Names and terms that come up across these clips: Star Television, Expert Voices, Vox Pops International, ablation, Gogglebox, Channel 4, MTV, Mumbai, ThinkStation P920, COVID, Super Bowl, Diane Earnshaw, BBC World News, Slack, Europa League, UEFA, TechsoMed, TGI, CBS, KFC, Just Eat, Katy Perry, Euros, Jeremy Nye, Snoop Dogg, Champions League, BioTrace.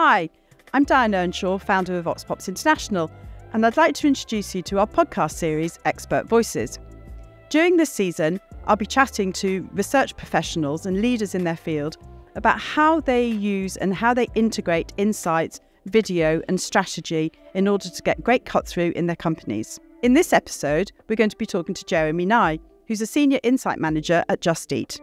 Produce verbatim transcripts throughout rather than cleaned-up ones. Hi, I'm Diane Earnshaw, founder of Vox Pops International, and I'd like to introduce you to our podcast series, Expert Voices. During this season, I'll be chatting to research professionals and leaders in their field about how they use and how they integrate insights, video and strategy in order to get great cut through in their companies. In this episode, we're going to be talking to Jeremy Nye, who's a Senior Insight Manager at Just Eat.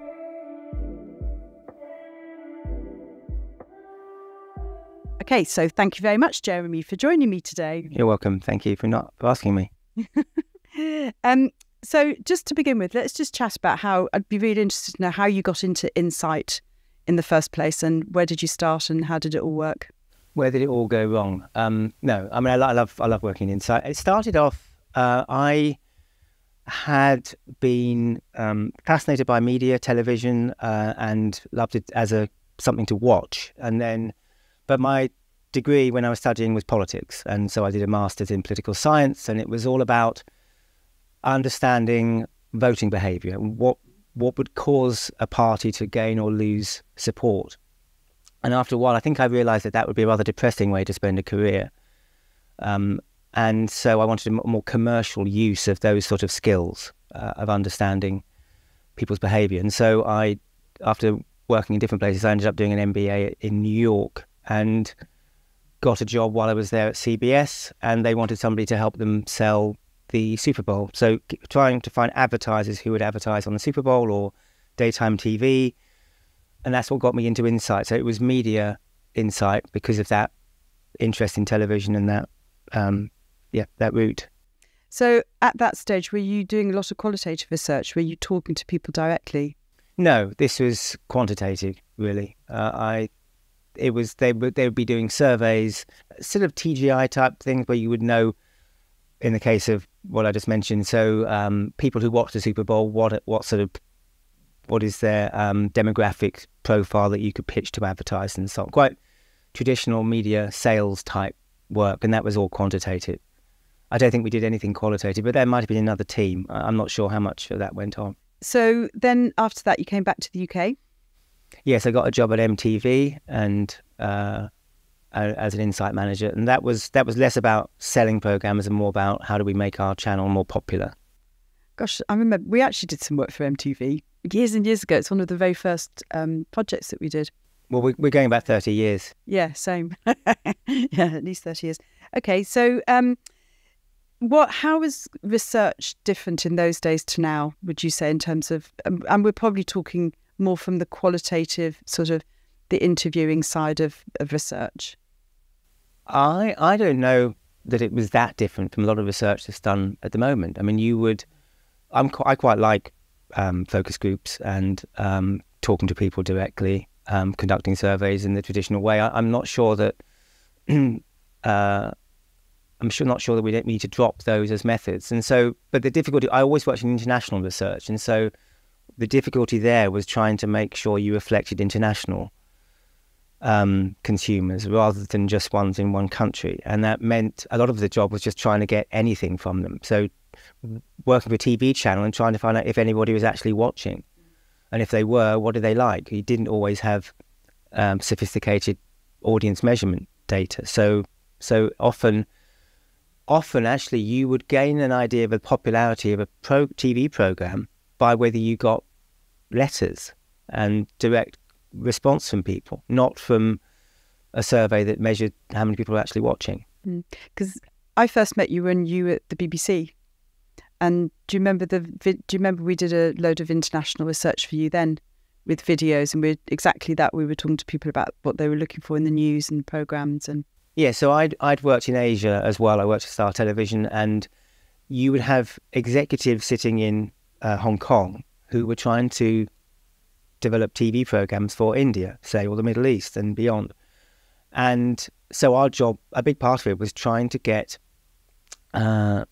Okay, so thank you very much, Jeremy, for joining me today. You're welcome. Thank you for not for asking me. um, so just to begin with, let's just chat about how, I'd be really interested to know how you got into insight in the first place, and where did you start and how did it all work? Where did it all go wrong? Um, no, I mean, I, I love I love working in insight. It started off, uh, I had been um, fascinated by media, television, uh, and loved it as a something to watch. And then, but my degree when I was studying was politics. And so I did a master's in political science, and it was all about understanding voting behaviour, what, what would cause a party to gain or lose support. And after a while, I think I realised that that would be a rather depressing way to spend a career. Um, and so I wanted a more commercial use of those sort of skills uh, of understanding people's behaviour. And so I, after working in different places, I ended up doing an M B A in New York and got a job while I was there at C B S. And they wanted somebody to help them sell the Super Bowl. So trying to find advertisers who would advertise on the Super Bowl or daytime T V. And that's what got me into insight. So it was media insight because of that interest in television and that, um, yeah, that route. So at that stage, were you doing a lot of qualitative research? Were you talking to people directly? No, this was quantitative, really. Uh, I, it was they would they would be doing surveys, sort of T G I type things, where you would know, in the case of what I just mentioned. So um, people who watch the Super Bowl, what what sort of what is their um, demographic profile that you could pitch to advertise and so on. Quite traditional media sales type work, and that was all quantitative. I don't think we did anything qualitative, but there might have been another team. I'm not sure how much of that went on. So then after that, you came back to the U K? Yes, I got a job at M T V and uh, as an insight manager, and that was that was less about selling programmes and more about how do we make our channel more popular. Gosh, I remember we actually did some work for M T V. Years and years ago, it's one of the very first um, projects that we did. Well, we, we're going back thirty years. Yeah, same. Yeah, at least thirty years. Okay, so um, what? How is research different in those days to now, would you say, in terms of, um, and we're probably talking more from the qualitative, sort of the interviewing side of, of research? I, I don't know that it was that different from a lot of research that's done at the moment. I mean, you would, I'm, I quite like Um, focus groups and um, talking to people directly, um, conducting surveys in the traditional way. I, I'm not sure that uh, I'm sure not sure that we don't need to drop those as methods. And so, but the difficulty, I always worked in international research, and so the difficulty there was trying to make sure you reflected international um, consumers rather than just ones in one country, and that meant a lot of the job was just trying to get anything from them. So working for a T V channel and trying to find out if anybody was actually watching, and if they were, what did they like? You didn't always have um, sophisticated audience measurement data, so so often often actually you would gain an idea of the popularity of a pro T V program by whether you got letters and direct response from people, not from a survey that measured how many people were actually watching. Because I first met you when you were at the B B C. And do you remember the? Do you remember we did a load of international research for you then, with videos, and we're exactly that. We were talking to people about what they were looking for in the news and programs, and yeah. So I'd I'd worked in Asia as well. I worked at Star Television, and you would have executives sitting in uh, Hong Kong who were trying to develop T V programs for India, say, or the Middle East and beyond. And so our job, a big part of it, was trying to get. Uh,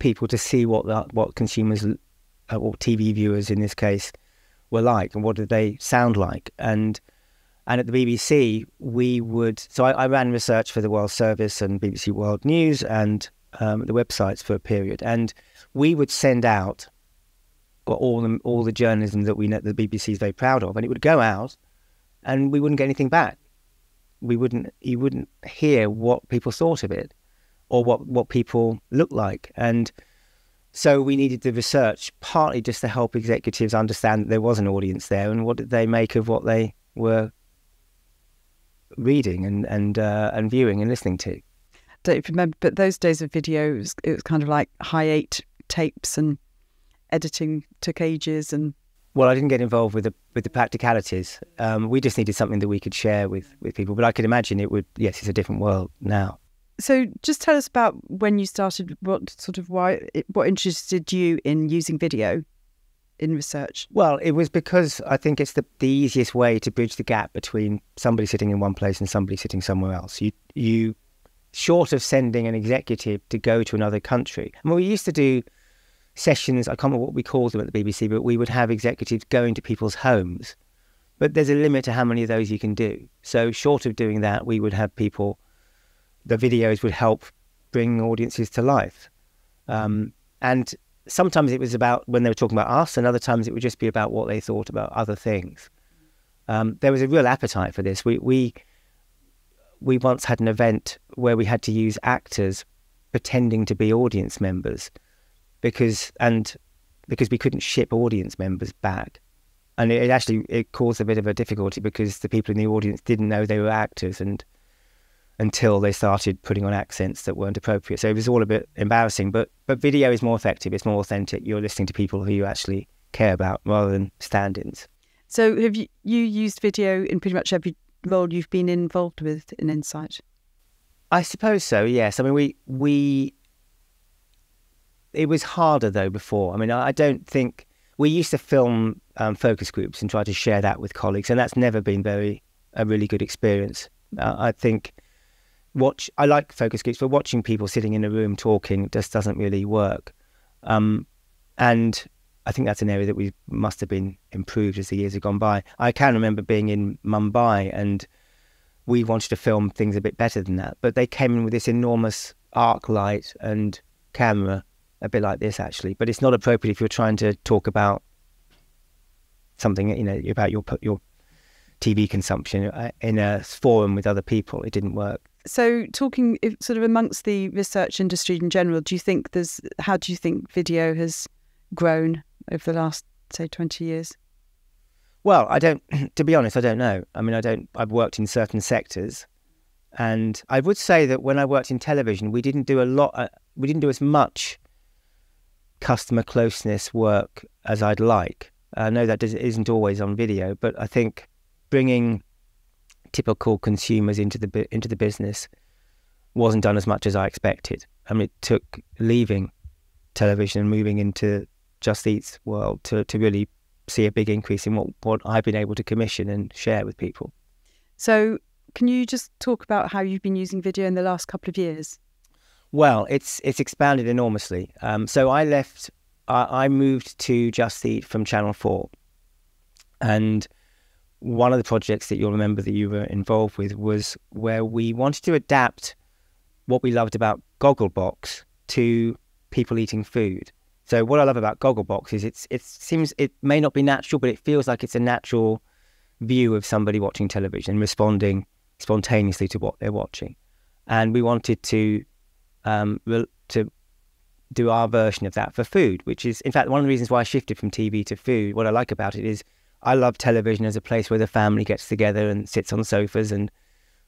people to see what the, what consumers uh, or T V viewers in this case were like, and what did they sound like. And and at the B B C we would, so I, I ran research for the World Service and B B C World News and um, the websites for a period, and we would send out all the, all the journalism that we know the B B C is very proud of, and it would go out and we wouldn't get anything back. we wouldn't, you wouldn't hear what people thought of it or what, what people look like. And so we needed the research partly just to help executives understand that there was an audience there and what did they make of what they were reading and, and, uh, and viewing and listening to. I don't remember, but those days of video, it was, it was kind of like hi eight tapes and editing took ages. And well, I didn't get involved with the with the practicalities. Um, we just needed something that we could share with with people. But I could imagine it would. Yes, it's a different world now. So, just tell us about when you started. What sort of why? What interested you in using video in research? Well, it was because I think it's the the easiest way to bridge the gap between somebody sitting in one place and somebody sitting somewhere else. You you. Short of sending an executive to go to another country. I mean, we used to do sessions, I can't remember what we called them at the B B C, but we would have executives going to people's homes. But there's a limit to how many of those you can do. So short of doing that, we would have people, the videos would help bring audiences to life. Um, and sometimes it was about when they were talking about us, and other times it would just be about what they thought about other things. Um, there was a real appetite for this. We... we We once had an event where we had to use actors pretending to be audience members because and because we couldn't ship audience members back. And it, it actually it caused a bit of a difficulty because the people in the audience didn't know they were actors and until they started putting on accents that weren't appropriate. So it was all a bit embarrassing. But but video is more effective. It's more authentic. You're listening to people who you actually care about rather than stand-ins. So have you, you used video in pretty much every role you've been involved with in Insight? I suppose so, yes. I mean, we we it was harder though before. I mean, I don't think we used to film um, focus groups and try to share that with colleagues, and that's never been very a really good experience. Uh, I think watch I like focus groups, but watching people sitting in a room talking just doesn't really work. Um, and I think that's an area that we must have been improved as the years have gone by. I can remember being in Mumbai and we wanted to film things a bit better than that, but they came in with this enormous arc light and camera, a bit like this actually, but it's not appropriate if you're trying to talk about something, you know, about your, your T V consumption in a forum with other people. It didn't work. So talking sort of amongst the research industry in general, do you think there's, how do you think video has grown over the last, say, twenty years? Well, I don't, to be honest, I don't know. I mean, I don't, I've worked in certain sectors and I would say that when I worked in television, we didn't do a lot, uh, we didn't do as much customer closeness work as I'd like. I know that isn't always on video, but I think bringing typical consumers into the, into the business wasn't done as much as I expected. I mean, it took leaving television and moving into Just Eat's world to, to really see a big increase in what, what I've been able to commission and share with people. So can you just talk about how you've been using video in the last couple of years? Well, it's it's expanded enormously. Um, so I left, uh, I moved to Just Eat from Channel four. And one of the projects that you'll remember that you were involved with was where we wanted to adapt what we loved about Gogglebox to people eating food. So what I love about Gogglebox is it's it seems it may not be natural, but it feels like it's a natural view of somebody watching television, responding spontaneously to what they're watching. And we wanted to um, to do our version of that for food, which is, in fact, one of the reasons why I shifted from T V to food. What I like about it is I love television as a place where the family gets together and sits on sofas and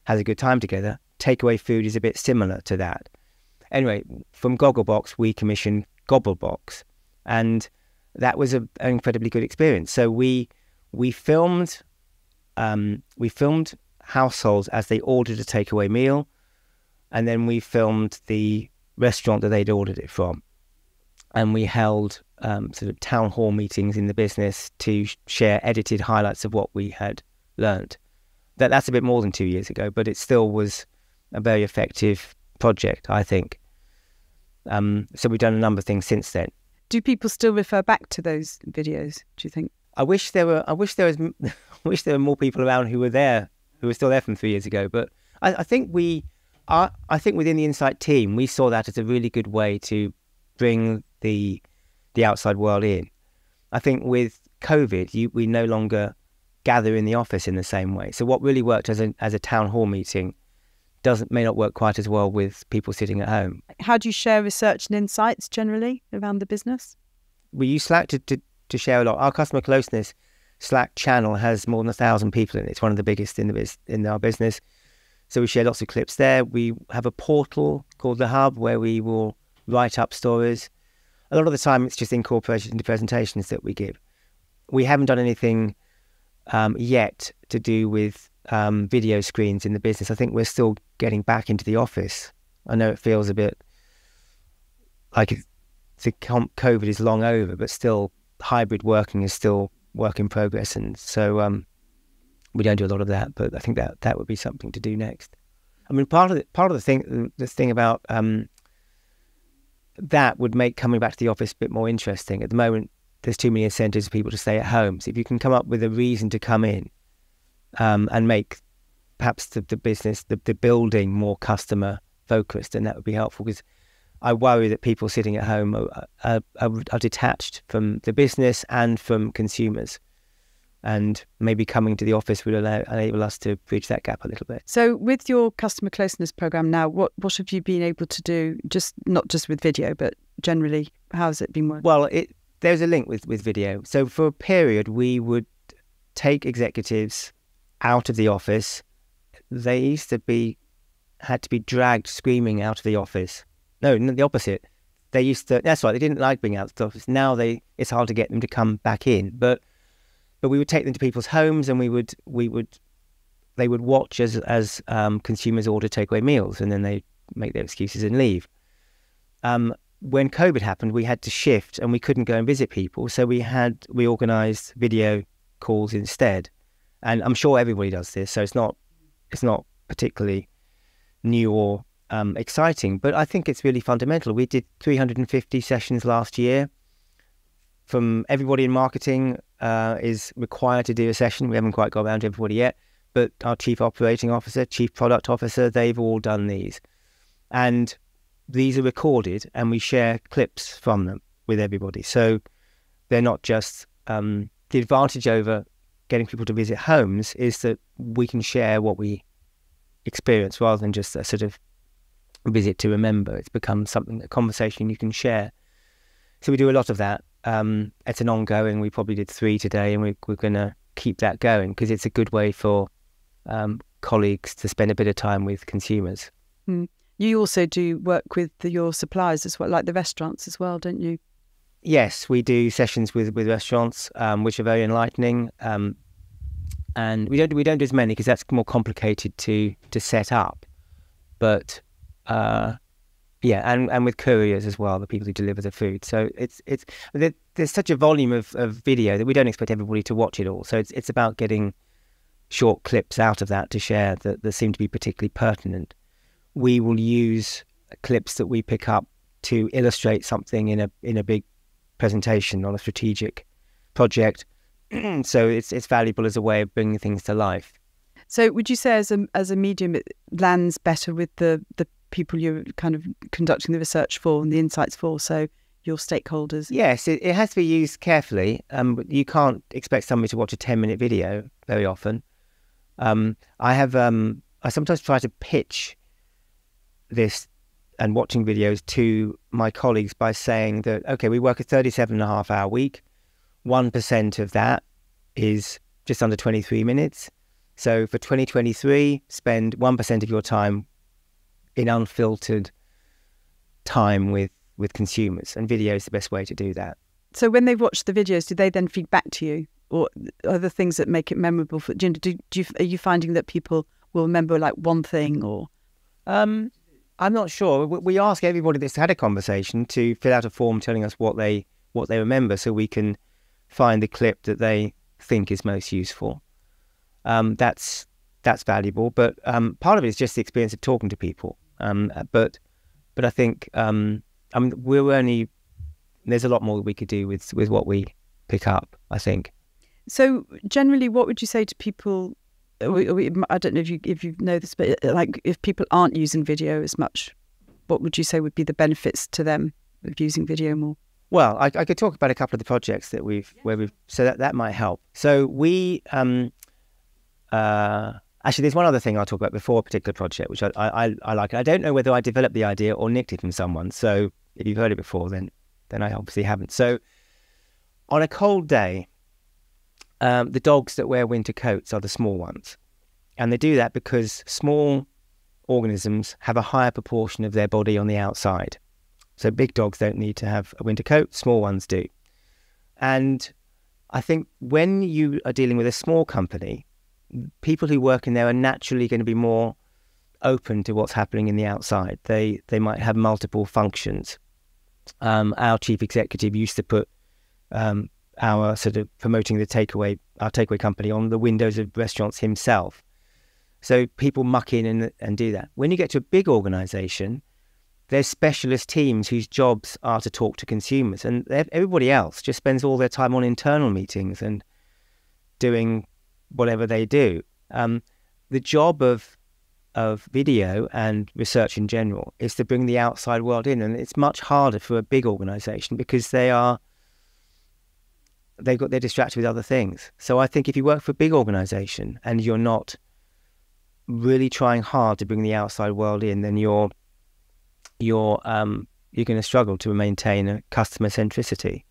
has a good time together. Takeaway food is a bit similar to that. Anyway, from Gogglebox, we commissioned Gogglebox, and that was a, an incredibly good experience. So we we filmed um, we filmed households as they ordered a takeaway meal, and then we filmed the restaurant that they'd ordered it from, and we held um, sort of town hall meetings in the business to share edited highlights of what we had learned. That that's a bit more than two years ago, but it still was a very effective project, I think. Um, so we've done a number of things since then. Do people still refer back to those videos, do you think? I wish there were. I wish there was. I wish there were more people around who were there, who were still there from three years ago. But I, I think we, are, I think within the Insight team, we saw that as a really good way to bring the the outside world in. I think with COVID, you, we no longer gather in the office in the same way. So what really worked as a, as a town hall meeting doesn't may not work quite as well with people sitting at home. How do you share research and insights generally around the business? We use Slack to, to, to share a lot. Our customer closeness Slack channel has more than a thousand people in it. It's one of the biggest in, the, in our business. So we share lots of clips there. We have a portal called The Hub where we will write up stories. A lot of the time it's just incorporated into presentations that we give. We haven't done anything um, yet to do with um, video screens in the business. I think we're still getting back into the office. I know it feels a bit like it's, COVID is long over, but still hybrid working is still work in progress. And so um, we don't do a lot of that, but I think that that would be something to do next. I mean, part of the, part of the thing, the thing about um, that would make coming back to the office a bit more interesting. At the moment, there's too many incentives for people to stay at home. So if you can come up with a reason to come in um, and make perhaps the, the business, the, the building more customer focused, then that would be helpful, because I worry that people sitting at home are, are, are detached from the business and from consumers. And maybe coming to the office would allow, enable us to bridge that gap a little bit. So with your customer closeness programme now, what, what have you been able to do, just not just with video, but generally, how has it been working? Well, it, there's a link with, with video. So for a period, we would take executives out of the office. They used to be, had to be dragged screaming out of the office. No, the opposite. They used to, that's right, they didn't like being out of the office. Now they, it's hard to get them to come back in. But but we would take them to people's homes, and we would, we would, they would watch as as um, consumers order takeaway meals, and then they make their excuses and leave. Um, when COVID happened, we had to shift, and we couldn't go and visit people, so we had we organised video calls instead. And I'm sure everybody does this, so it's not it's not particularly new or Um, exciting, but I think it's really fundamental. We did three hundred fifty sessions last year. From everybody in marketing uh, is required to do a session. We haven't quite got around to everybody yet, but our chief operating officer, chief product officer, they've all done these. And these are recorded, and we share clips from them with everybody. So they're not just, um, the advantage over getting people to visit homes is that we can share what we experience rather than just a sort of visit to remember. It's become something, a conversation you can share. So we do a lot of that. Um, it's an ongoing, we probably did three today, and we, we're going to keep that going, because it's a good way for um, colleagues to spend a bit of time with consumers. Mm. You also do work with the, your suppliers as well, like the restaurants as well, don't you? Yes, we do sessions with, with restaurants, um, which are very enlightening. Um, and we don't, we don't do as many because that's more complicated to, to set up. But Uh, yeah, and, and with couriers as well, the people who deliver the food. So it's it's there's such a volume of, of video that we don't expect everybody to watch it all. So it's it's about getting short clips out of that to share that, that seem to be particularly pertinent. We will use clips that we pick up to illustrate something in a in a big presentation on a strategic project. So it's it's valuable as a way of bringing things to life. So would you say as a as a medium it lands better with the the people you're kind of conducting the research for and the insights for, so your stakeholders? Yes, it, it has to be used carefully. Um, you can't expect somebody to watch a ten minute video very often. Um, I have, um, I sometimes try to pitch this and watching videos to my colleagues by saying that, okay, we work a thirty-seven and a half hour week. one percent of that is just under twenty-three minutes. So for twenty twenty-three, spend one percent of your time in unfiltered time with, with consumers, and video is the best way to do that. So when they watch the videos, do they then feed back to you, or are there things that make it memorable for do, do you? Are you finding that people will remember like one thing, or? Um, I'm not sure. We, we ask everybody that's had a conversation to fill out a form telling us what they what they remember, so we can find the clip that they think is most useful. Um, that's that's valuable, but um, part of it is just the experience of talking to people. Um, but, but I think um, I mean, we're only there's a lot more we could do with with what we pick up, I think. So generally, what would you say to people? I don't know if you if you know this, but like if people aren't using video as much, what would you say would be the benefits to them of using video more? Well, I, I could talk about a couple of the projects that we've, yeah. where we've, so that, that might help. So we, um, uh, actually there's one other thing I'll talk about before a particular project, which I, I, I like. I don't know whether I developed the idea or nicked it from someone. So if you've heard it before, then, then I obviously haven't. So on a cold day, um, the dogs that wear winter coats are the small ones. And they do that because small organisms have a higher proportion of their body on the outside. So big dogs don't need to have a winter coat, small ones do. And I think when you are dealing with a small company, people who work in there are naturally going to be more open to what's happening in the outside. They they might have multiple functions. Um, our chief executive used to put um, our sort of promoting the takeaway, our takeaway company on the windows of restaurants himself. So people muck in and, and do that. When you get to a big organization, there's specialist teams whose jobs are to talk to consumers, and everybody else just spends all their time on internal meetings and doing whatever they do. Um, the job of of video and research in general is to bring the outside world in, and it's much harder for a big organization because they are, they've got, they're distracted with other things. So I think if you work for a big organization and you're not really trying hard to bring the outside world in, then you're you're um you're going to struggle to maintain a customer centricity,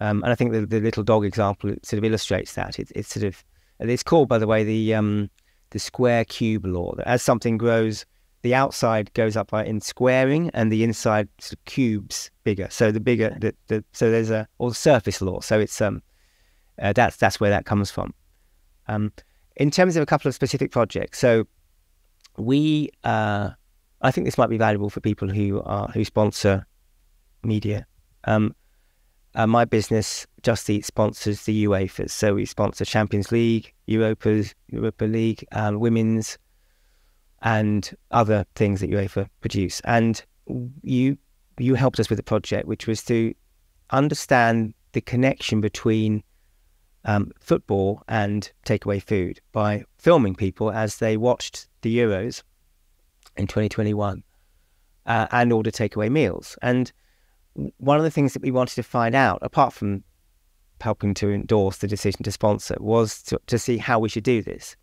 um and I think the, the little dog example sort of illustrates that. It, it's sort of, it's called, by the way, the um the square cube law, that as something grows, the outside goes up by in squaring and the inside sort of cubes bigger, so the bigger the, the so there's a, or the surface law, so it's um uh, that's that's where that comes from. Um in terms of a couple of specific projects, so we uh I think this might be valuable for people who are who sponsor media. Um, uh, my business, Just Eat, sponsors the UEFA's. So we sponsor Champions League, Europa's, Europa League, um, women's, and other things that UEFA produce. And you you helped us with a project, which was to understand the connection between um, football and takeaway food by filming people as they watched the Euros in twenty twenty-one, uh, and order takeaway meals. And one of the things that we wanted to find out, apart from helping to endorse the decision to sponsor, was to, to see how we should do this.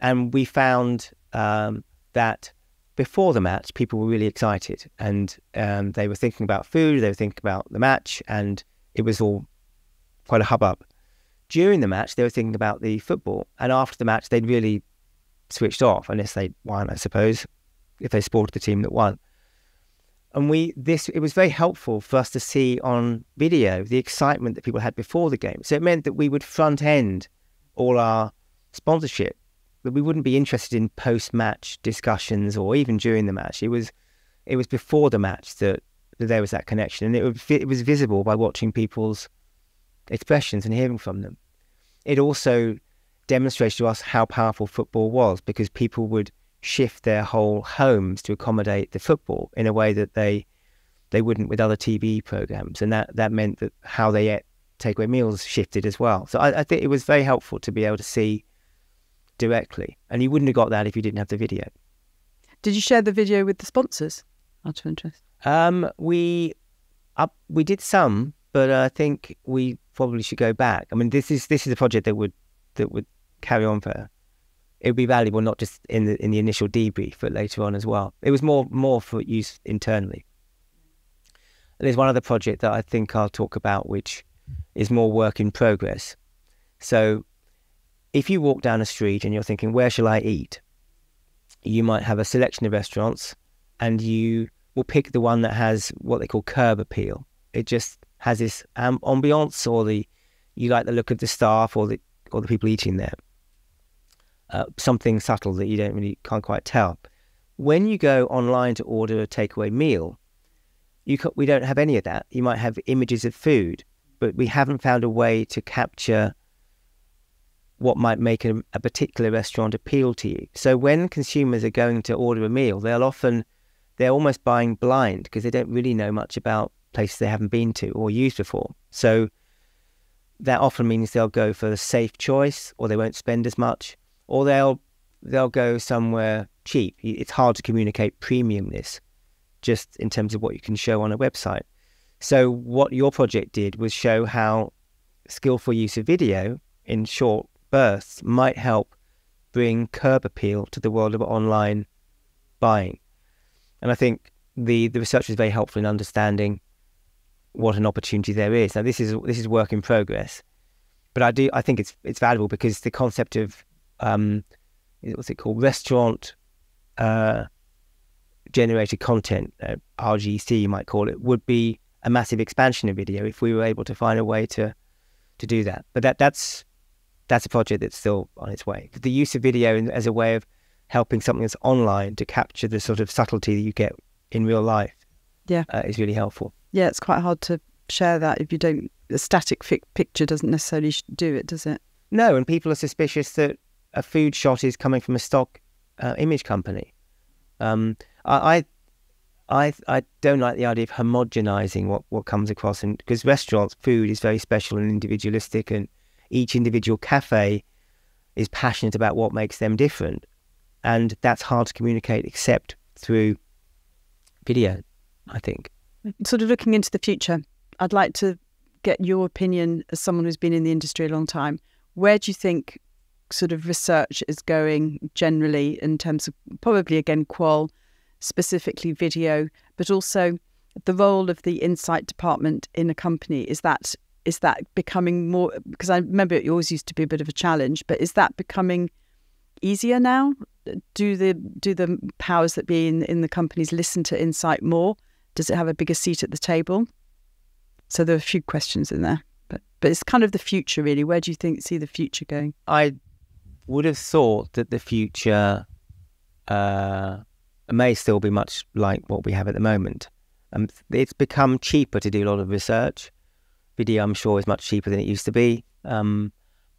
And we found um, that before the match, people were really excited, and um, they were thinking about food, they were thinking about the match, and it was all quite a hubbub. During the match, they were thinking about the football, and after the match, they'd really switched off, unless they won, I suppose, if they supported the team that won. And we this it was very helpful for us to see on video the excitement that people had before the game. So it meant that we would front end all our sponsorship, that we wouldn't be interested in post-match discussions or even during the match. It was it was before the match that, that there was that connection, and it would, it was visible by watching people's expressions and hearing from them. It also demonstrated to us how powerful football was, because people would shift their whole homes to accommodate the football in a way that they they wouldn't with other T V programs, and that that meant that how they ate takeaway meals shifted as well. So I, I think it was very helpful to be able to see directly, and you wouldn't have got that if you didn't have the video. Did you share the video with the sponsors? Out of interest, um, we up we did some, but I think we probably should go back. I mean, this is this is a project that would that would carry on for, it would be valuable not just in the in the initial debrief, but later on as well. It was more more for use internally. And there's one other project that I think I'll talk about, which is more work in progress. So if you walk down a street and you're thinking, where shall I eat? You might have a selection of restaurants, and you will pick the one that has what they call curb appeal. It just has this um, ambiance, or the you like the look of the staff, or the or the people eating there. Uh, something subtle that you don't really can't quite tell. When you go online to order a takeaway meal, you can, we don't have any of that. You might have images of food, but we haven't found a way to capture what might make a, a particular restaurant appeal to you. So when consumers are going to order a meal, they'll often, they're almost buying blind, because they don't really know much about places they haven't been to or used before. So that often means they'll go for a safe choice, or they won't spend as much, or they'll they'll go somewhere cheap. It's hard to communicate premiumness just in terms of what you can show on a website. So what your project did was show how skillful use of video in short bursts might help bring curb appeal to the world of online buying. And I think the, the research is very helpful in understanding what an opportunity there is. Now, this is this is work in progress, but I do I think it's it's valuable because the concept of um, what's it called, restaurant uh, generated content, uh, R G C you might call it, would be a massive expansion of video if we were able to find a way to to do that. But that that's that's a project that's still on its way. But the use of video in, as a way of helping something that's online to capture the sort of subtlety that you get in real life, yeah, uh, is really helpful. Yeah, it's quite hard to share that if you don't. A static fi picture doesn't necessarily do it, does it? No, and people are suspicious that a food shot is coming from a stock uh, image company. Um, I, I, I don't like the idea of homogenizing what what comes across, and because restaurants, food is very special and individualistic, and each individual cafe is passionate about what makes them different, and that's hard to communicate except through video, I think. Sort of looking into the future, I'd like to get your opinion as someone who's been in the industry a long time. Where do you think sort of research is going generally in terms of, probably again, qual, specifically video, but also the role of the insight department in a company? Is that is that becoming more, because I remember it always used to be a bit of a challenge, but is that becoming easier now? Do the do the powers that be in, in the companies listen to insight more? Does it have a bigger seat at the table? So there are a few questions in there, but but it's kind of the future, really. Where do you think see the future going? I would have thought that the future uh, may still be much like what we have at the moment. Um, it's become cheaper to do a lot of research. Video, I'm sure, is much cheaper than it used to be. Um,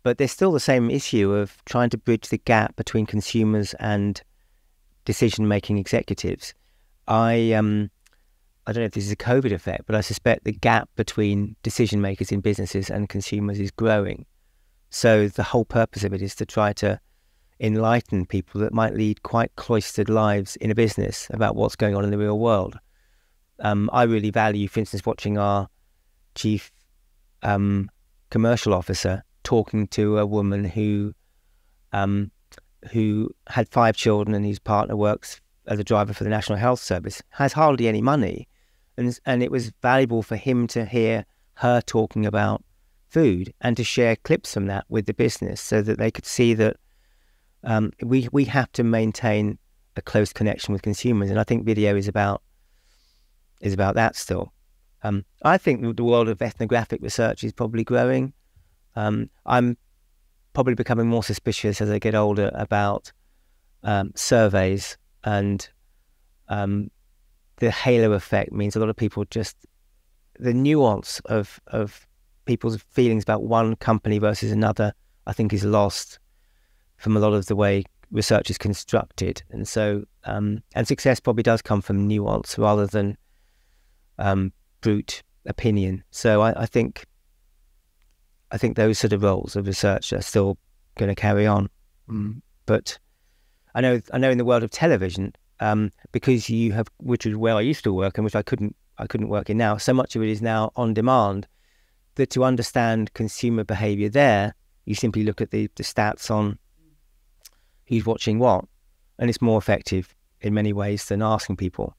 but there's still the same issue of trying to bridge the gap between consumers and decision-making executives. I... Um, I don't know if this is a COVID effect, but I suspect the gap between decision makers in businesses and consumers is growing. So the whole purpose of it is to try to enlighten people that might lead quite cloistered lives in a business about what's going on in the real world. Um, I really value, for instance, watching our chief um, commercial officer talking to a woman who um, who had five children and whose partner works as a driver for the National Health Service, has hardly any money. And, and it was valuable for him to hear her talking about food and to share clips from that with the business so that they could see that um, we, we have to maintain a close connection with consumers. And I think video is about, is about that still. Um, I think the world of ethnographic research is probably growing. Um, I'm probably becoming more suspicious as I get older about um, surveys, and um, the halo effect means a lot of people just, the nuance of, of people's feelings about one company versus another, I think is lost from a lot of the way research is constructed. And so, um, and success probably does come from nuance rather than um, brute opinion. So I, I think, I think those sort of roles of research are still going to carry on. Mm. But I know, I know, in the world of television, um, because you have, which is where I used to work and which I couldn't, I couldn't work in now. So much of it is now on demand. That to understand consumer behaviour there, you simply look at the the stats on who's watching what, and it's more effective in many ways than asking people.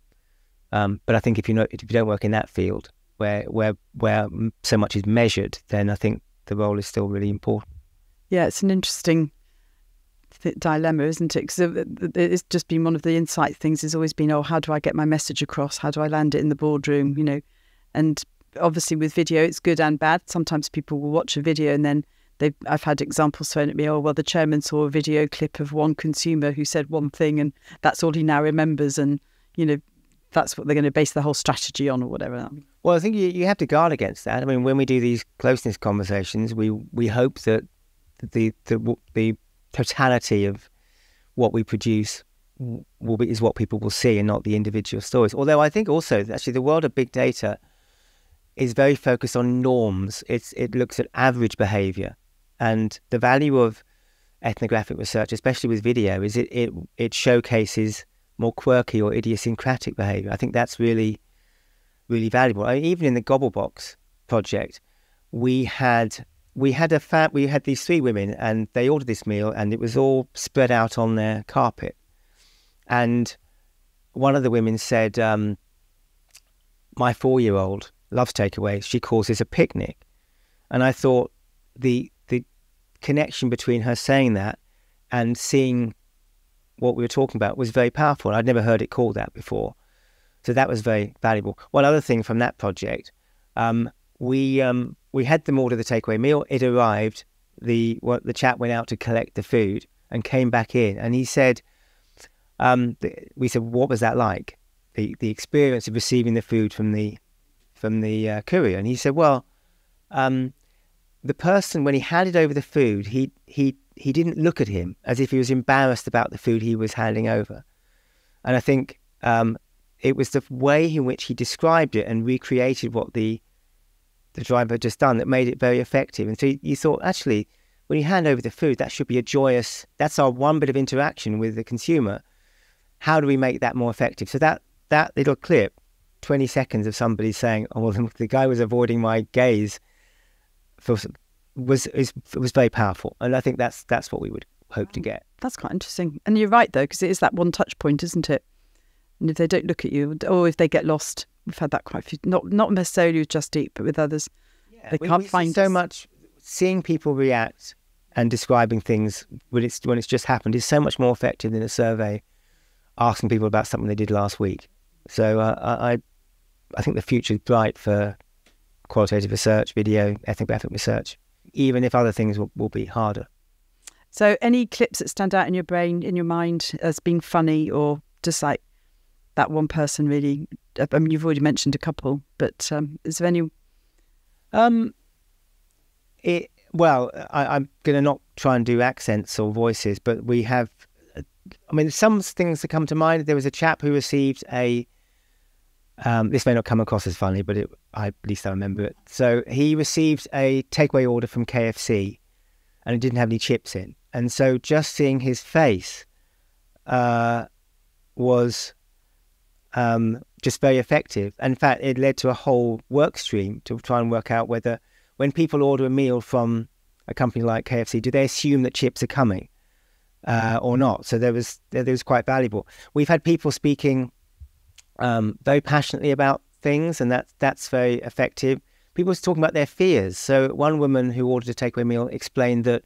Um, but I think if you know, if you don't work in that field where where where so much is measured, then I think the role is still really important. Yeah, it's an interesting dilemma, isn't it? Because it's just been one of the insight things has always been, oh, how do I get my message across? How do I land it in the boardroom? You know, and obviously with video, it's good and bad. Sometimes people will watch a video and then they've, I've had examples thrown at me, oh, well, the chairman saw a video clip of one consumer who said one thing and that's all he now remembers. And, you know, that's what they're going to base the whole strategy on or whatever. Well, I think you, you have to guard against that. I mean, when we do these closeness conversations, we, we hope that the, the, the, totality of what we produce will be, is what people will see and not the individual stories. Although I think also actually the world of big data is very focused on norms. It's, it looks at average behaviour, and the value of ethnographic research, especially with video, is it, it, it showcases more quirky or idiosyncratic behaviour. I think that's really, really valuable. I mean, even in the Gogglebox project, we had we had a fa- we had these three women, and they ordered this meal, and it was all spread out on their carpet. And one of the women said, um, "My four-year-old loves takeaways. She calls this a picnic." And I thought the the connection between her saying that and seeing what we were talking about was very powerful. And I'd never heard it called that before, so that was very valuable. One other thing from that project, um, we um, we had them order the takeaway meal. It arrived. The well, the chap went out to collect the food and came back in, and he said, um, "We said, what was that like? The the experience of receiving the food from the from the uh, courier?" And he said, "Well, um, the person, when he handed over the food, he he." he didn't look at him as if he was embarrassed about the food he was handing over." And I think um, it was the way in which he described it and recreated what the the driver had just done that made it very effective. And so you thought, actually, when you hand over the food, that should be a joyous, that's our one bit of interaction with the consumer. How do we make that more effective? So that that little clip, twenty seconds of somebody saying, "Oh, well, the guy was avoiding my gaze," for was is was very powerful, and I think that's that's what we would hope wow. to get. That's quite interesting, and you're right though, because it is that one touch point, isn't it? And if they don't look at you, or if they get lost, we've had that quite a few. Not not necessarily with Just Eat, but with others, yeah, they we, can't we find so us. much. Seeing people react and describing things when it's when it's just happened is so much more effective than a survey asking people about something they did last week. So uh, I I think the future is bright for qualitative research, video ethnographic research, even if other things will, will be harder. So any clips that stand out in your brain, in your mind, as being funny, or just like that one person really? I mean, you've already mentioned a couple, but um, is there any? Um, it, well, I, I'm going to not try and do accents or voices, but we have, I mean, some things that come to mind. There was a chap who received a, Um, this may not come across as funny, but it, I, at least I remember it. So he received a takeaway order from K F C, and it didn't have any chips in. And so just seeing his face uh, was um, just very effective. In fact, it led to a whole work stream to try and work out whether, when people order a meal from a company like K F C, do they assume that chips are coming uh, or not? So there was there was quite valuable. We've had people speaking Um, very passionately about things, and that, that's very effective. People were talking about their fears. So one woman who ordered a takeaway meal explained that,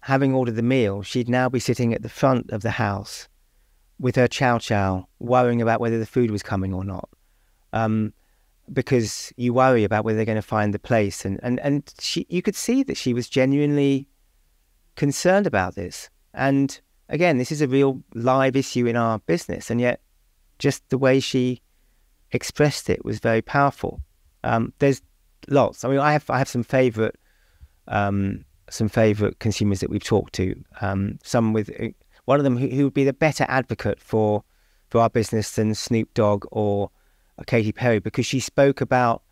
having ordered the meal, she'd now be sitting at the front of the house with her chow chow, worrying about whether the food was coming or not, um, because you worry about whether they're going to find the place. And, and, and she, you could see that she was genuinely concerned about this. And again, this is a real live issue in our business, and yet just the way she expressed it was very powerful. Um, there's lots. I mean, I have I have some favourite um, some favourite consumers that we've talked to. Um, some with one of them who, who would be the better advocate for for our business than Snoop Dogg or Katy Perry, because she spoke about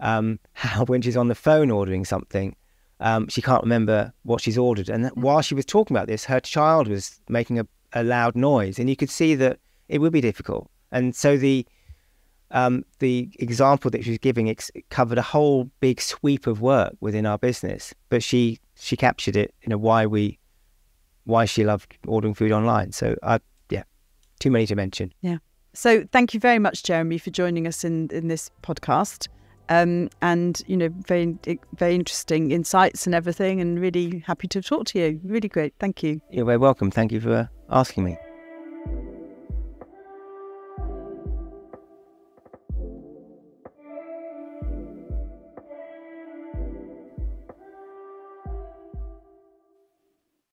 um, how when she's on the phone ordering something, um, she can't remember what she's ordered, and that, while she was talking about this, her child was making a, a loud noise, and you could see that it would be difficult. And so the um, the example that she was giving ex covered a whole big sweep of work within our business, but she she captured it in a why we why she loved ordering food online. So I, yeah, too many to mention. Yeah. So thank you very much, Jeremy, for joining us in in this podcast. Um, and you know, very very interesting insights and everything, and really happy to talk to you. Really great. Thank you. You're very welcome. Thank you for asking me.